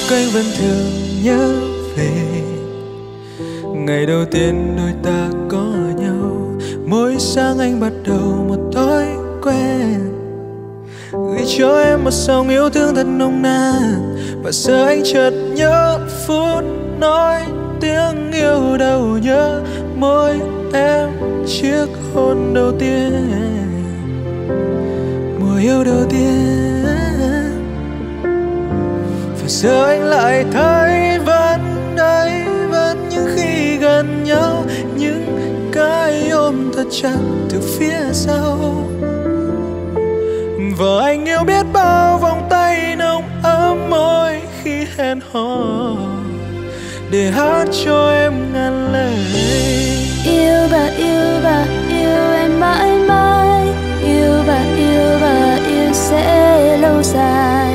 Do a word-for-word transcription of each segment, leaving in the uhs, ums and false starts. dấu cánh vẫn thường nhớ về ngày đầu tiên đôi ta có nhau. Mỗi sáng anh bắt đầu một thói quen gửi cho em một dòng yêu thương thật nồng nàn, và giờ anh chợt nhớ phút nói tiếng yêu đầu nhớ môi em, chiếc hôn đầu tiên, mùa yêu đầu tiên. Và giờ anh lại thấy vẫn đấy, vẫn những khi gần nhau, những cái ôm thật chặt từ phía sau. Và anh yêu biết bao vòng tay nồng ấm môi khi hẹn hò để hát cho em ngàn lời. Yêu bà, yêu bà, yêu em mãi mãi. Yêu bà, yêu bà, yêu sẽ lâu dài.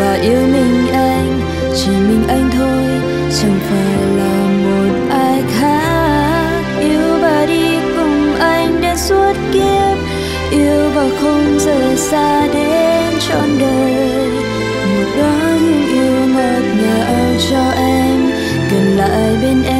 Bà yêu mình anh, chỉ mình anh thôi, chẳng phải là một ai khác. Yêu bà đi cùng anh đến suốt kiếp, yêu và không rời xa đến trọn đời. Một đó những yêu ngọt ngào cho em, gần lại bên em.